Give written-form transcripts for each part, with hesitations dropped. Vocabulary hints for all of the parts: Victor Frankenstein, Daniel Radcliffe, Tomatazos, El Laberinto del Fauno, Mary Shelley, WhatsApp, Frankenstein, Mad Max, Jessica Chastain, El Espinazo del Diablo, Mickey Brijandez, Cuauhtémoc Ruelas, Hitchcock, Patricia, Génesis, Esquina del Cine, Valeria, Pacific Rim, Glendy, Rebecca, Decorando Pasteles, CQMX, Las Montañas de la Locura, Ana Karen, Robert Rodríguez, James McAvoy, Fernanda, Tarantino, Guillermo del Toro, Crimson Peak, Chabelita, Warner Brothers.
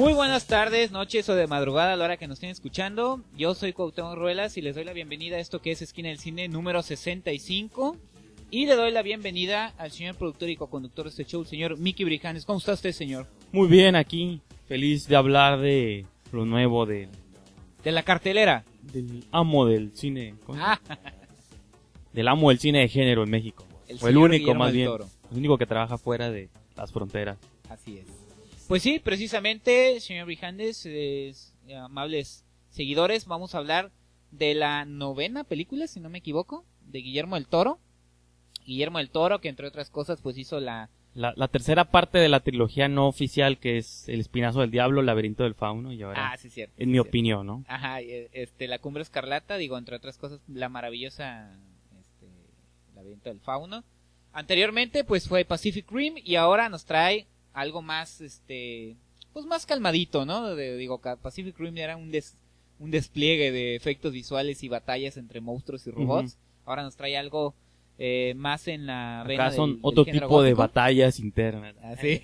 Muy buenas tardes, noches o de madrugada a la hora que nos estén escuchando. Yo soy Cuauhtémoc Ruelas y les doy la bienvenida a esto que es Esquina del Cine número 65. Y le doy la bienvenida al señor productor y co-conductor de este show, el señor Mickey Brijandez. ¿Cómo está usted, señor? Muy bien, aquí. Feliz de hablar de lo nuevo de la cartelera. Del amo del cine. Ah. Del amo del cine de género en México. O el único, Guillermo más bien. Toro. El único que trabaja fuera de las fronteras. Así es. Pues sí, precisamente, señor Brijandez, amables seguidores, vamos a hablar de la novena película, si no me equivoco, de Guillermo del Toro. Guillermo del Toro, que entre otras cosas pues hizo la tercera parte de la trilogía no oficial, que es El Espinazo del Diablo, El Laberinto del Fauno y ahora, sí, cierto, en sí, mi cierto opinión, ¿no? Ajá, La Cumbre Escarlata, digo, entre otras cosas, la maravillosa El Laberinto del Fauno. Anteriormente pues fue Pacific Rim y ahora nos trae algo más, pues más calmadito, ¿no? Pacific Rim era un despliegue de efectos visuales y batallas entre monstruos y robots. Uh-huh. Ahora nos trae algo más en la vena. Acá son otro tipo gótico de batallas internas. Así,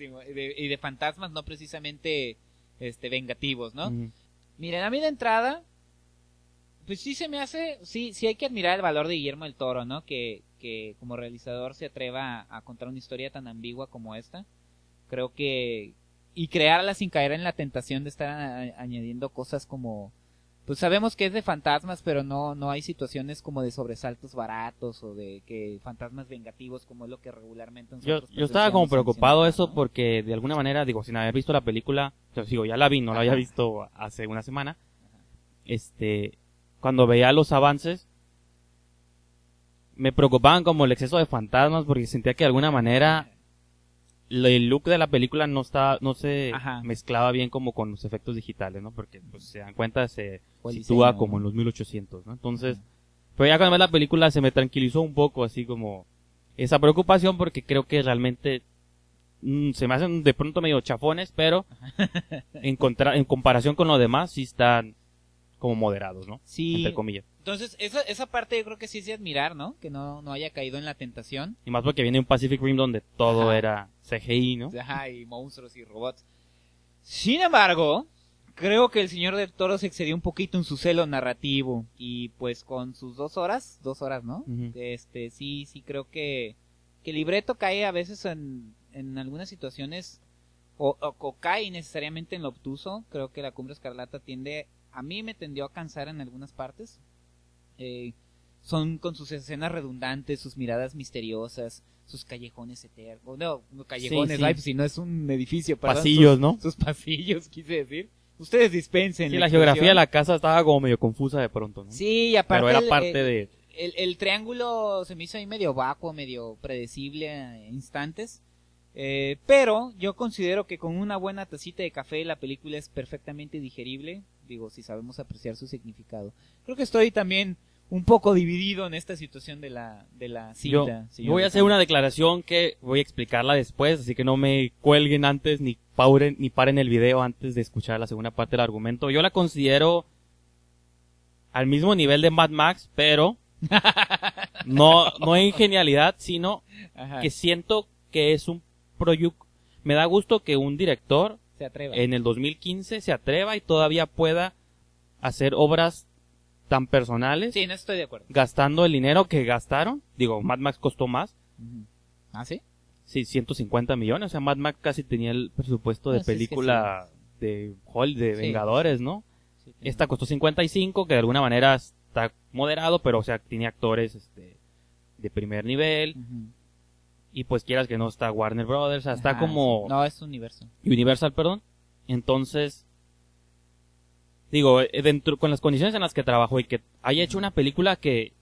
y de fantasmas no precisamente vengativos, ¿no? Uh-huh. Miren, a mí de entrada, pues sí se me hace, sí hay que admirar el valor de Guillermo del Toro, ¿no? Que como realizador se atreva a contar una historia tan ambigua como esta. Creo que, y crearla sin caer en la tentación de estar añadiendo cosas como, pues sabemos que es de fantasmas, pero no hay situaciones como de sobresaltos baratos o de que fantasmas vengativos, como es lo que regularmente nosotros... Yo estaba como preocupado eso, ¿no? Porque de alguna manera, digo, sin haber visto la película, ya la vi, no la había visto hace una semana. Ajá. Cuando veía los avances, me preocupaban como el exceso de fantasmas, porque sentía que de alguna manera el look de la película no se Ajá. mezclaba bien como con los efectos digitales, ¿no? Porque pues, se dan cuenta, se sitúa como en los 1800, ¿no? Entonces, Ajá. pero ya cuando ves la película se me tranquilizó un poco así como esa preocupación, porque creo que realmente se me hacen de pronto medio chafones, pero en comparación con lo demás sí están como moderados, ¿no? Sí. Entre comillas. Entonces, esa parte yo creo que sí es de admirar, ¿no? Que no haya caído en la tentación. Y más porque viene un Pacific Rim donde todo Ajá. era CGI, ¿no? Ajá, y monstruos y robots. Sin embargo, creo que el señor del Toro se excedió un poquito en su celo narrativo. Y pues con sus dos horas, ¿no? Uh-huh. Sí creo que el libreto cae a veces en algunas situaciones o cae necesariamente en lo obtuso. Creo que La Cumbre Escarlata a mí me tendió a cansar en algunas partes. Son con sus escenas redundantes, sus miradas misteriosas, sus callejones eternos, no callejones, sí, sí. Si no es un edificio, perdón, pasillos, ¿no? Sus pasillos, quise decir. Ustedes dispensen. Sí, la geografía de la casa estaba como medio confusa de pronto, ¿no? Sí, y aparte. Pero era parte de... el triángulo se me hizo ahí medio vacuo, medio predecible a instantes. Pero yo considero que con una buena tacita de café la película es perfectamente digerible. Digo, si sabemos apreciar su significado. Creo que estoy también un poco dividido en esta situación de la cinta. Yo voy a hacer una declaración que voy a explicarla después, así que no me cuelguen antes, ni paren el video antes de escuchar la segunda parte del argumento. Yo la considero al mismo nivel de Mad Max, pero no en genialidad, sino Ajá. que siento que es un proyecto. Me da gusto que un director se atreva. En el 2015 se atreva y todavía pueda hacer obras tan personales. Sí, no estoy de acuerdo. Gastando el dinero que gastaron. Digo, Mad Max costó más. Uh-huh. ¿Ah, sí? Sí, 150 millones. O sea, Mad Max casi tenía el presupuesto de película es que sí. de Hall, de sí. Vengadores, ¿no? Sí, esta costó 55, que de alguna manera está moderado, pero o sea, tiene actores de primer nivel. Uh-huh. Y pues quieras que no está Warner Brothers, o sea, está Ajá, como... No, es Universal, perdón. Entonces... Digo, dentro con las condiciones en las que trabajó y que haya hecho una película que...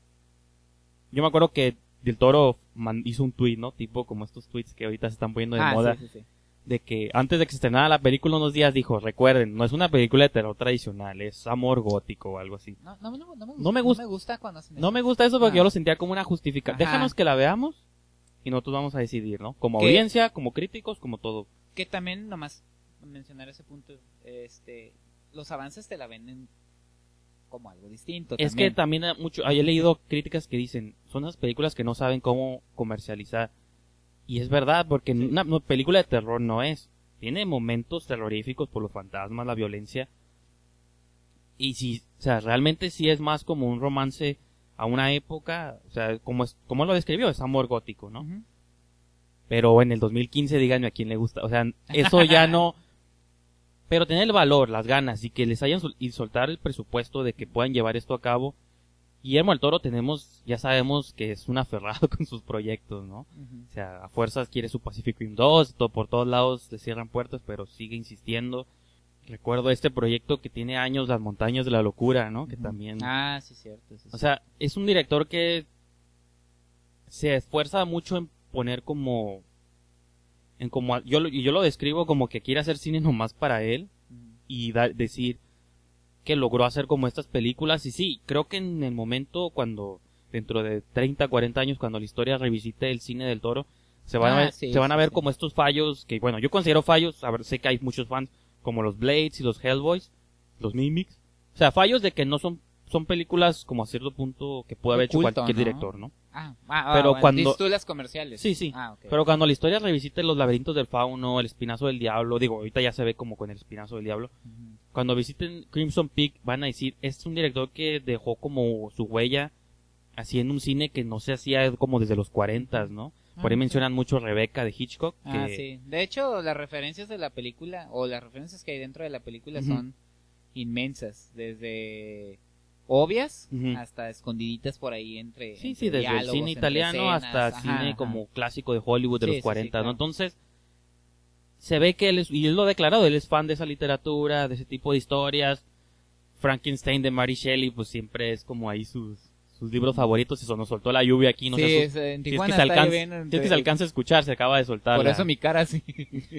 Yo me acuerdo que Del Toro hizo un tweet, ¿no? Tipo como estos tweets que ahorita se están poniendo de moda. Sí, sí, sí. De que antes de que se estrenara la película unos días dijo, recuerden, no es una película de terror tradicional, es amor gótico o algo así. No me gusta cuando se... No me gusta eso porque yo lo sentía como una justificación. Déjanos que la veamos y nosotros vamos a decidir, ¿no? Como ¿Qué? Audiencia, como críticos, como todo. Que también, nomás mencionar ese punto, los avances te la venden como algo distinto. Es también. Que también he leído críticas que dicen, son esas películas que no saben cómo comercializar. Y es verdad, porque sí. una película de terror no es. Tiene momentos terroríficos por los fantasmas, la violencia. Y si, o sea, realmente sí es más como un romance a una época, o sea, como lo describió, es amor gótico, ¿no? Uh-huh. Pero en el 2015, díganme a quién le gusta, o sea, eso ya no... Pero tener el valor, las ganas y que les hayan y soltar el presupuesto de que puedan llevar esto a cabo. Guillermo del Toro ya sabemos que es un aferrado con sus proyectos, ¿no? Uh-huh. O sea, a fuerzas quiere su Pacific Rim 2, por todos lados se cierran puertas, pero sigue insistiendo. Recuerdo este proyecto que tiene años, Las Montañas de la Locura, ¿no? Uh-huh. Que también... Ah, sí, cierto. Sí, o sea, es un director que se esfuerza mucho en poner como... yo lo describo como que quiere hacer cine nomás para él, y decir... que logró hacer como estas películas, y sí, creo que en el momento cuando, dentro de 30, 40 años, cuando la historia revisite el cine del Toro, se van a ver como estos fallos, que bueno, yo considero fallos, a ver, sé que hay muchos fans, como los Blades y los Hellboys, los Mimics, o sea, fallos de que no son películas como a cierto punto que puede haber hecho cualquier director, ¿no? Pero bueno, cuando... tú las comerciales. Sí, okay. Pero cuando la historia revisite los Laberintos del Fauno, El Espinazo del Diablo, digo, ahorita ya se ve como con El Espinazo del Diablo, uh-huh. Cuando visiten Crimson Peak van a decir, es un director que dejó como su huella haciendo un cine que no se hacía como desde los 40, ¿no? Por ahí mencionan mucho Rebecca de Hitchcock. Que... sí. De hecho, las referencias de la película, o las referencias que hay dentro de la película, uh-huh. son inmensas. Desde obvias, uh-huh. hasta escondiditas por ahí entre... Sí, desde el cine italiano escenas, hasta cine como clásico de Hollywood de los 40, claro. ¿no? Entonces... se ve que él es, y él lo ha declarado, él es fan de esa literatura, de ese tipo de historias. Frankenstein de Mary Shelley, pues siempre es como ahí sus libros favoritos. Eso nos soltó la lluvia aquí, no sé si es que se alcanza a escuchar, se acaba de soltar. Por eso mi cara así.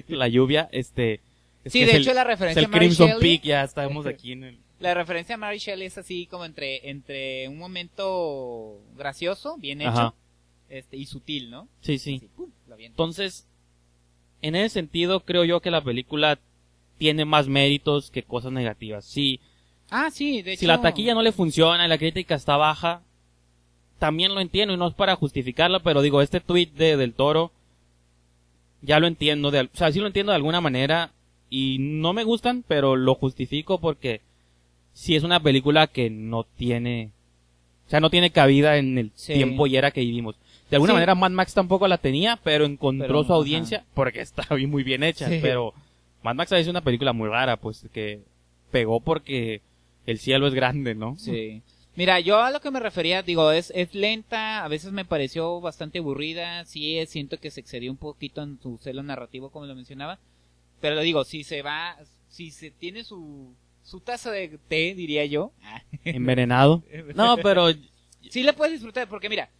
La lluvia, sí, de hecho la referencia a Mary Shelley. Es el Crimson Peak, ya estamos aquí en el... La referencia a Mary Shelley es así como entre un momento gracioso, bien hecho, y sutil, ¿no? Sí. Así, entonces... en ese sentido, creo yo que la película tiene más méritos que cosas negativas. Sí. De hecho. Si la taquilla no le funciona y la crítica está baja, también lo entiendo y no es para justificarla, pero digo, este tweet del Toro, ya lo entiendo, o sea, sí lo entiendo de alguna manera y no me gustan, pero lo justifico porque sí es una película que no tiene, o sea, no tiene cabida en el tiempo y era que vivimos. De alguna manera Mad Max tampoco la tenía, pero encontró su audiencia porque está muy bien hecha. Sí. Pero Mad Max es una película muy rara, pues que pegó porque el cielo es grande, ¿no? Sí. Mira, yo a lo que me refería, digo, es lenta, a veces me pareció bastante aburrida, sí, siento que se excedió un poquito en su celo narrativo, como lo mencionaba. Pero lo digo, si se tiene su taza de té, diría yo. Envenenado. No, pero... sí la puedes disfrutar, porque mira...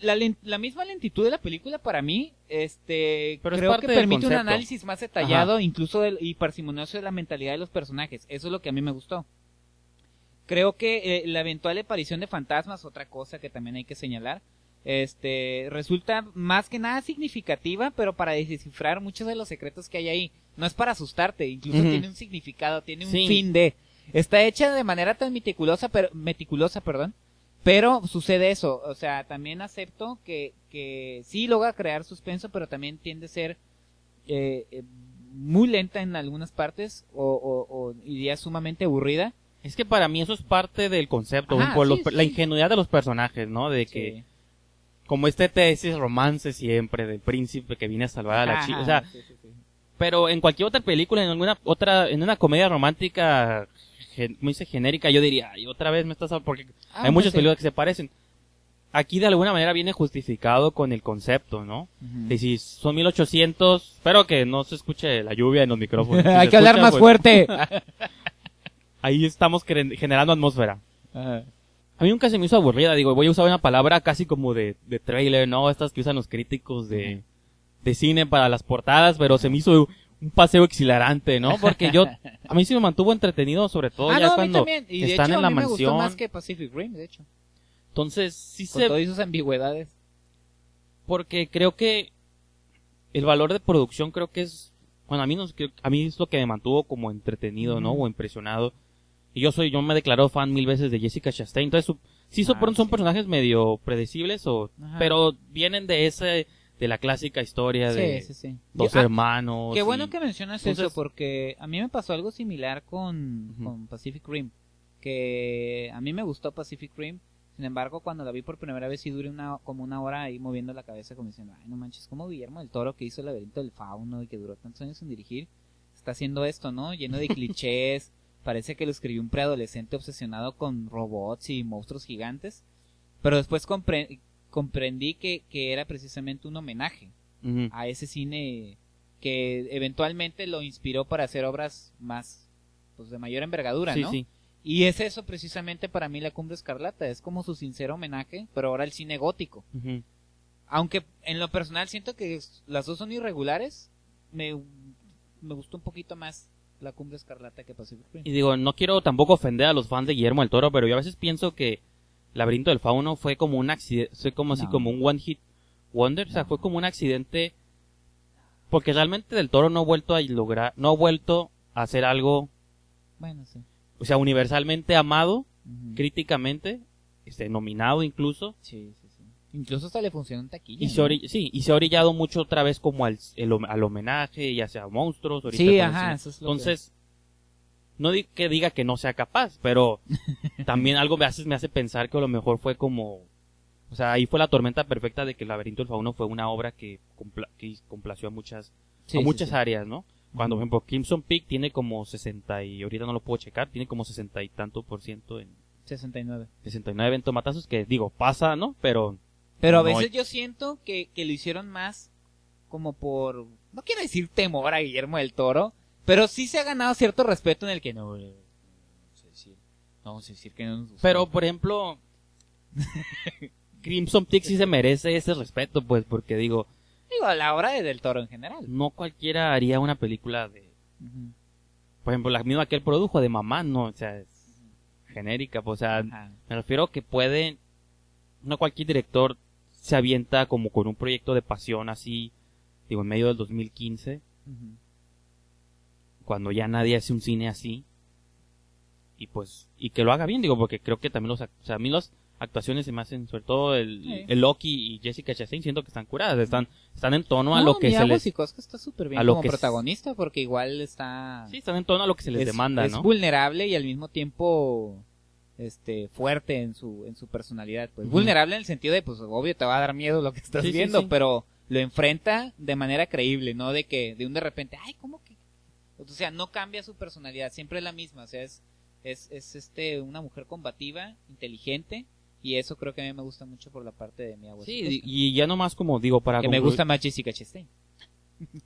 la misma lentitud de la película para mí, creo que permite un análisis más detallado, incluso y parsimonioso de la mentalidad de los personajes. Eso es lo que a mí me gustó. Creo que la eventual aparición de fantasmas, otra cosa que también hay que señalar, resulta más que nada significativa, pero para descifrar muchos de los secretos que hay ahí. No es para asustarte, incluso tiene un significado, tiene un fin de... Está hecha de manera tan meticulosa, pero sucede eso, o sea, también acepto que sí logra crear suspenso, pero también tiende a ser muy lenta en algunas partes, o diría sumamente aburrida. Es que para mí eso es parte del concepto, la ingenuidad de los personajes, ¿no? De que, como tesis romance siempre del príncipe que viene a salvar a la chica, o sea, pero en cualquier otra película, en alguna otra, en una comedia romántica... me dice genérica, yo diría, y otra vez me estás hablando, porque hay muchas películas que se parecen. Aquí de alguna manera viene justificado con el concepto, ¿no? Uh-huh. Y si son 1800, espero que no se escuche la lluvia en los micrófonos. Si hay que hablar más fuerte. Ahí estamos generando atmósfera. Uh-huh. A mí nunca se me hizo aburrida, digo, voy a usar una palabra casi como de trailer, ¿no? Estas que usan los críticos de cine para las portadas, pero se me hizo... un paseo exhilarante, ¿no? Porque a mí sí me mantuvo entretenido, sobre todo cuando están en la mansión. A mí me gustó más que Pacific Rim, de hecho. Entonces, sí con todas esas ambigüedades. Porque creo que el valor de producción creo que es... bueno, a mí es lo que me mantuvo como entretenido, ¿no? O impresionado. Y yo me declaro fan 1000 veces de Jessica Chastain. Entonces, sí, son personajes medio predecibles, pero vienen de ese... de la clásica historia de dos hermanos. Qué bueno que mencionas eso, porque a mí me pasó algo similar con Pacific Rim, que a mí me gustó Pacific Rim, sin embargo cuando la vi por primera vez sí duré como una hora ahí moviendo la cabeza como diciendo, ay no manches, como Guillermo del Toro, que hizo El Laberinto del Fauno y que duró tantos años sin dirigir, está haciendo esto, ¿no? Lleno de clichés, parece que lo escribió un preadolescente obsesionado con robots y monstruos gigantes, pero después comprendí que era precisamente un homenaje a ese cine que eventualmente lo inspiró para hacer obras más, pues, de mayor envergadura, ¿no? Sí. Y es eso precisamente para mí La Cumbre Escarlata, es como su sincero homenaje, pero ahora al cine gótico. Aunque en lo personal siento que las dos son irregulares, me gustó un poquito más La Cumbre Escarlata que Pacific Rim. Y digo, no quiero tampoco ofender a los fans de Guillermo del Toro, pero yo a veces pienso que Laberinto del Fauno fue como un accidente, fue como así como un one hit wonder, o sea, fue como un accidente, porque realmente del Toro no ha vuelto a hacer algo, bueno, sí, o sea, universalmente amado, críticamente, nominado incluso. Sí. Incluso hasta le funcionó en taquilla. Y se ha orillado mucho otra vez como al homenaje, ya sea a monstruos, ahorita eso es lo entonces que... No que diga que no sea capaz, pero también algo me hace pensar que a lo mejor fue como... O sea, ahí fue la tormenta perfecta de que El Laberinto del Fauno fue una obra que complació a muchas áreas, ¿no? Cuando, por ejemplo, Crimson Peak tiene como 60 y... Ahorita no lo puedo checar, tiene como 60 y tanto por ciento en... 69. 69 en tomatazos, que digo, pasa, ¿no? Pero a veces yo siento que lo hicieron más como por... No quiero decir temor a Guillermo del Toro... Pero sí se ha ganado cierto respeto en el que no vamos a decir que no nos gusta. Pero, por ejemplo, Crimson Peak sí se merece ese respeto, pues, porque digo, a la hora de Del Toro en general. No cualquiera haría una película de... Por ejemplo, la misma que él produjo, de Mamá, no, o sea, es genérica, pues, o sea, me refiero que no cualquier director se avienta como con un proyecto de pasión así, digo, en medio del 2015, cuando ya nadie hace un cine así, y pues, y que lo haga bien, digo, porque creo que también a mí las actuaciones se me hacen, sobre todo el Loki y Jessica Chastain, siento que están curadas, están en tono a lo que se les... No, está súper bien como protagonista, porque igual está... Sí, están en tono a lo que se les demanda, ¿no? Es vulnerable y al mismo tiempo, fuerte en su personalidad, pues, vulnerable en el sentido de, pues, obvio, te va a dar miedo lo que estás viendo, pero lo enfrenta de manera creíble, ¿no? De que, de repente, ay, ¿cómo que? O sea, no cambia su personalidad, siempre es la misma, o sea, es una mujer combativa, inteligente, y eso creo que a mí me gusta mucho por la parte de mi abuela. Sí, y ya nomás como digo, para... Que me gusta más Jessica Chastain.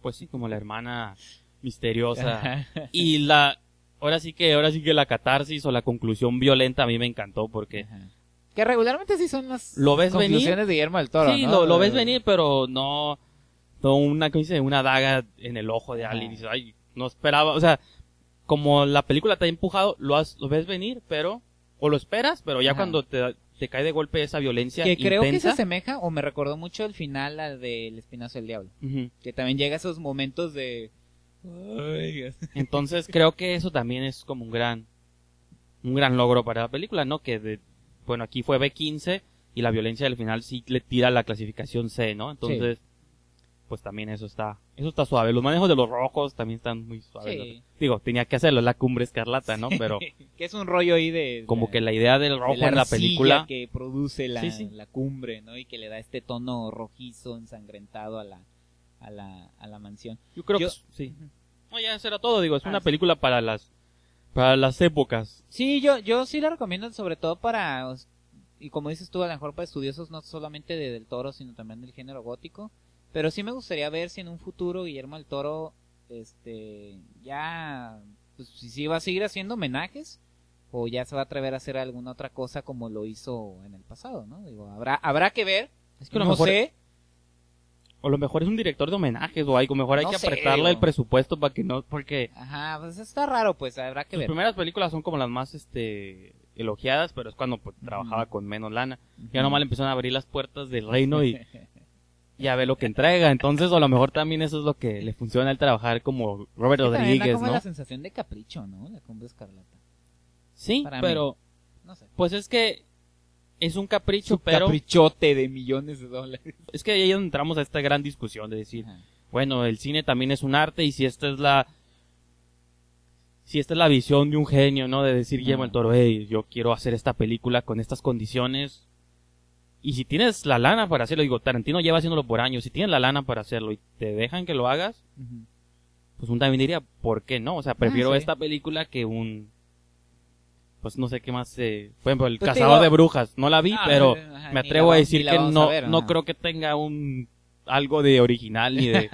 Pues sí, como la hermana misteriosa. Y ahora sí que la catarsis o la conclusión violenta a mí me encantó, porque... Que regularmente sí son las conclusiones de Guillermo del Toro, sí, ¿no? lo ves venir, pero no una daga en el ojo de alguien, y dices, ay... No esperaba, o sea, como la película te ha empujado, lo ves venir, pero, o lo esperas, pero ya cuando te cae de golpe esa violencia que creo intensa, que se asemeja, o me recordó mucho el final al de El Espinazo del Diablo, que también llega a esos momentos de... Ay, entonces creo que eso también es como un gran logro para la película, ¿no? Que aquí fue B15 y la violencia del final sí le tira la clasificación C, ¿no? Entonces... Sí. Pues también eso está suave. Los manejos de los rojos también están muy suaves. Sí. Digo, tenía que hacerlo, La Cumbre Escarlata, ¿no? Pero que es un rollo ahí de... Como que la idea del rojo de la en la película... que produce la cumbre, ¿no? Y que le da este tono rojizo, ensangrentado a la mansión. Yo creo que... Sí. No, ya eso era todo, digo, es una película para las épocas. Sí, yo sí la recomiendo, sobre todo para... Y como dices tú, a lo mejor para estudiosos no solamente del Toro, sino también del género gótico. Pero sí me gustaría ver si en un futuro Guillermo del Toro, ya, pues, si va a seguir haciendo homenajes, o ya se va a atrever a hacer alguna otra cosa como lo hizo en el pasado, ¿no? Digo, habrá que ver, es que no sé. O lo mejor es un director de homenajes, o algo mejor hay que apretarle el presupuesto para que no, porque... Ajá, pues está raro, pues, habrá que ver. Las primeras películas son como las más, elogiadas, pero es cuando, pues, trabajaba con menos lana. Ya nomás le empezaron a abrir las puertas del reino y... Ya ve lo que entrega, entonces a lo mejor también eso es lo que le funciona al trabajar como Robert Rodríguez, ¿no? Como la sensación de capricho, ¿no? La Cumbre Escarlata. Sí, para pero... No sé. Pues es que Es un capricho, es un caprichote de millones de dólares. Es que ahí entramos a esta gran discusión de decir, bueno, el cine también es un arte, y si esta es la visión de un genio, ¿no? De decir, Guillermo del Toro, hey, yo quiero hacer esta película con estas condiciones. Y si tienes la lana para hacerlo, digo, Tarantino lleva haciéndolo por años, si tienes la lana para hacerlo y te dejan que lo hagas, pues uno también diría, ¿por qué no? O sea, prefiero esta película que un... Pues no sé qué más... Por ejemplo, El Cazador de Brujas. No la vi, pero me atrevo a decir que no creo que tenga algo de original ni de...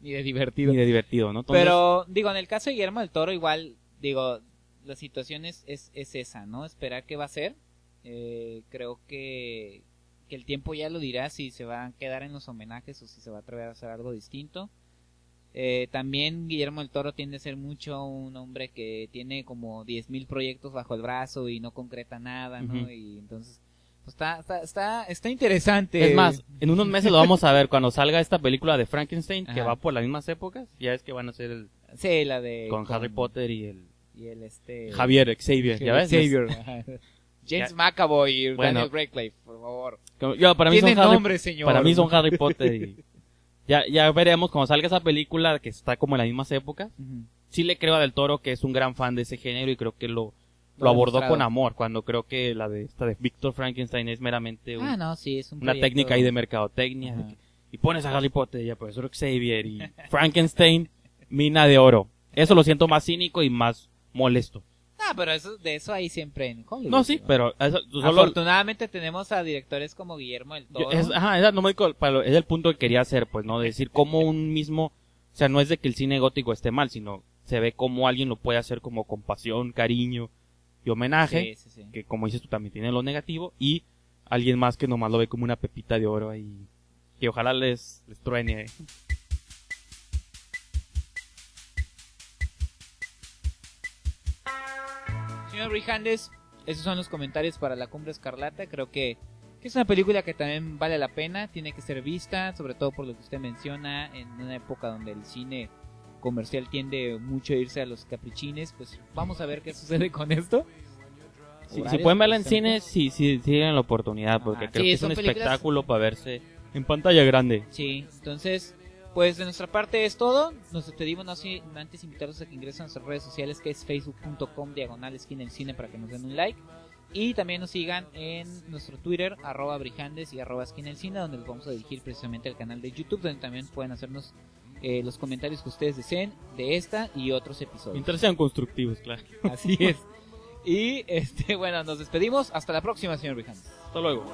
Ni de divertido, ¿no? Entonces, pero, digo, en el caso de Guillermo del Toro, igual, digo, la situación es esa, ¿no? Esperar qué va a ser. Creo que el tiempo ya lo dirá si se van a quedar en los homenajes o si se va a atrever a hacer algo distinto. También Guillermo del Toro tiende a ser mucho un hombre que tiene como 10,000 proyectos bajo el brazo y no concreta nada, ¿no? Y entonces... Está interesante. Es más, en unos meses lo vamos a ver cuando salga esta película de Frankenstein, que va por las mismas épocas. Ya es que van a hacer el... Sí, la de... Con Harry Potter y el... Y el Javier Xavier, ¿ya ves? Xavier. James McAvoy y Daniel Radcliffe, por favor. Tienen nombre, señor. Para mí son Harry Potter y... Ya veremos cuando salga esa película que está como en las mismas épocas. Sí le creo a Del Toro que es un gran fan de ese género y creo que lo abordó con amor, cuando creo que la de esta de Victor Frankenstein es meramente una técnica ahí de mercadotecnia. Y pones a Harry Potter y a Profesor Xavier y Frankenstein, mina de oro. Eso lo siento más cínico y más molesto. Ah, pero de eso hay siempre en Hollywood. No, sí, pero... Afortunadamente tenemos a directores como Guillermo del Toro. Es el punto que quería hacer, pues, ¿no? De decir cómo un mismo... O sea, no es de que el cine gótico esté mal, sino se ve cómo alguien lo puede hacer como con pasión, cariño... Y homenaje, sí. Que como dices tú también tiene lo negativo, y alguien más que nomás lo ve como una pepita de oro ahí, que ojalá les truene. Señor Brijandez, esos son los comentarios para La Cumbre Escarlata. Creo que es una película que también vale la pena, tiene que ser vista, sobre todo por lo que usted menciona, en una época donde el cine... comercial tiende mucho a irse a los caprichines, pues vamos a ver qué sucede con esto. Si pueden verla en cine, sí tienen la oportunidad, porque creo que es un espectáculo para verse en pantalla grande. Sí, entonces, pues de nuestra parte es todo. Nos despedimos, no antes invitarlos a que ingresen a nuestras redes sociales, que es facebook.com/esquina del cine, para que nos den un like. Y también nos sigan en nuestro Twitter, @Brijandez y @esquinadelcine, donde les vamos a dirigir precisamente al canal de YouTube, donde también pueden hacernos los comentarios que ustedes deseen de esta y otros episodios. Mientras sean constructivos, claro. Así es. Y bueno, nos despedimos. Hasta la próxima, señor Brijandez. Hasta luego.